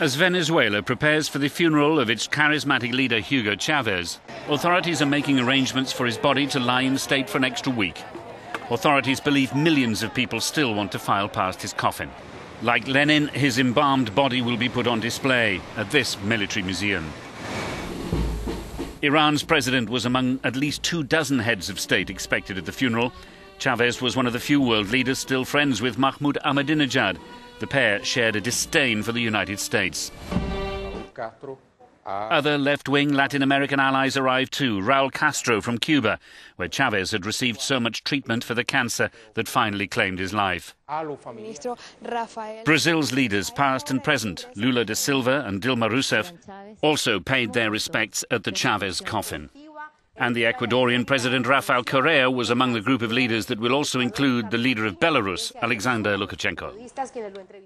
As Venezuela prepares for the funeral of its charismatic leader Hugo Chavez, authorities are making arrangements for his body to lie in state for an extra week. Authorities believe millions of people still want to file past his coffin. Like Lenin, his embalmed body will be put on display at this military museum. Iran's president was among at least 24 heads of state expected at the funeral. Chavez was one of the few world leaders still friends with Mahmoud Ahmadinejad. The pair shared a disdain for the United States. Other left-wing Latin American allies arrived too. Raul Castro from Cuba, where Chavez had received so much treatment for the cancer that finally claimed his life. Brazil's leaders, past and present, Lula da Silva and Dilma Rousseff, also paid their respects at the Chavez coffin. And the Ecuadorian president Rafael Correa was among the group of leaders that will also include the leader of Belarus, Alexander Lukashenko.